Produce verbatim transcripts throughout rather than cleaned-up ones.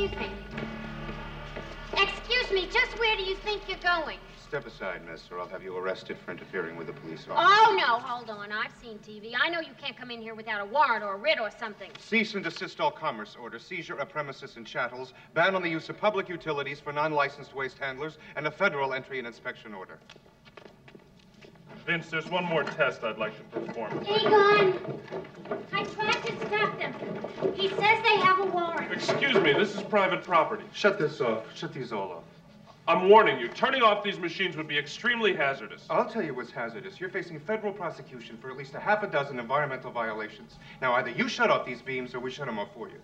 Excuse me. Excuse me, just where do you think you're going? Step aside, miss, or I'll have you arrested for interfering with a police officer. Oh, no, hold on. I've seen T V. I know you can't come in here without a warrant or a writ or something. Cease and desist all commerce order, seizure of premises and chattels, ban on the use of public utilities for non-licensed waste handlers, and a federal entry and inspection order. Vince, there's one more test I'd like to perform. Egon! I tried to stop them. He says they have a warrant. Excuse me, this is private property. Shut this off. Shut these all off. I'm warning you, turning off these machines would be extremely hazardous. I'll tell you what's hazardous. You're facing federal prosecution for at least a half a dozen environmental violations. Now, either you shut off these beams or we shut them off for you.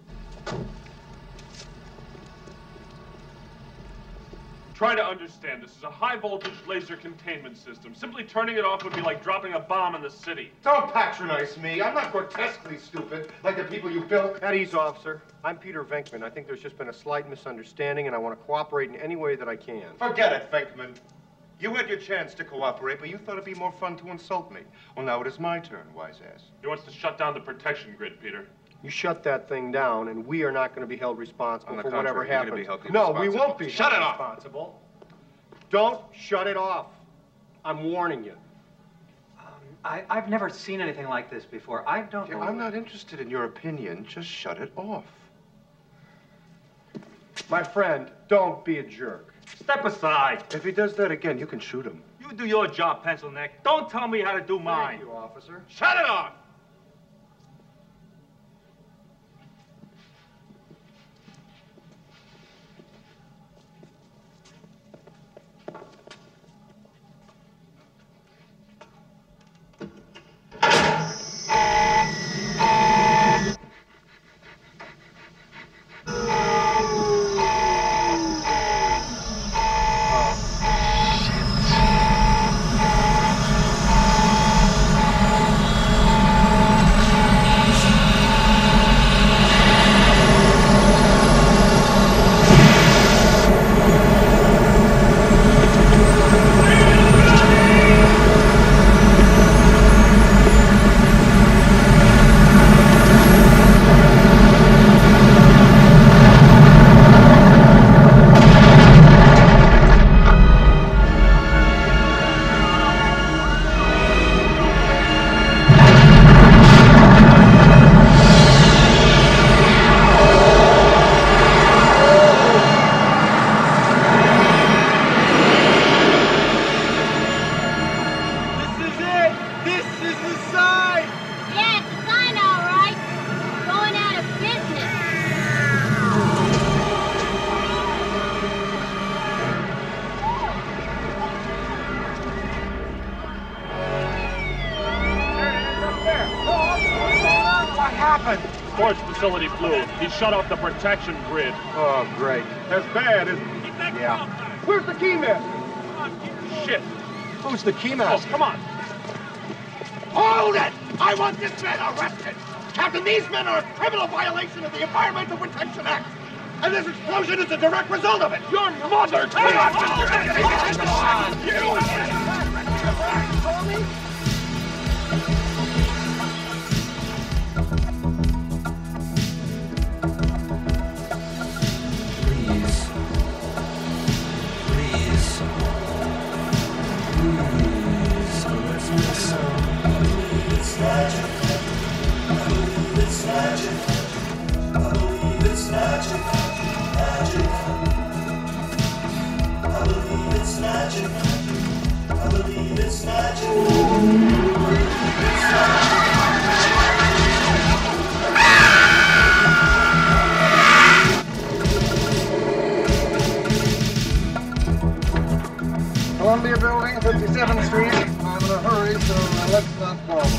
Try to understand, this is a high-voltage laser containment system. Simply turning it off would be like dropping a bomb in the city. Don't patronize me. I'm not grotesquely stupid like the people you built. At ease, officer. I'm Peter Venkman. I think there's just been a slight misunderstanding, and I want to cooperate in any way that I can. Forget it, Venkman. You had your chance to cooperate, but you thought it'd be more fun to insult me. Well, now it is my turn, wise ass. He wants to shut down the protection grid, Peter. You shut that thing down, and we are not going to be held responsible for whatever happens. No, we won't be held responsible. Don't shut it off. I'm warning you. Um, I, I've never seen anything like this before. I don't know. I'm not interested in your opinion. Just shut it off. My friend, don't be a jerk. Step aside. If he does that again, you can shoot him. You do your job, pencil neck. Don't tell me how to do mine. Thank you, officer. Shut it off. Shut off the protection grid. Oh, great. That's bad, isn't it? Keep that yeah. Off. Where's the key master? Come on, keep shit. Who's the key master? Oh, come on. Hold it! I want this man arrested. Captain, these men are a criminal violation of the Environmental Protection Act. And this explosion is a direct result of it. Your mother... Hey, hey, officer! Oh, you! You! You! You! Columbia Building, fifty-seventh Street. I'm in a hurry, so let's not bother.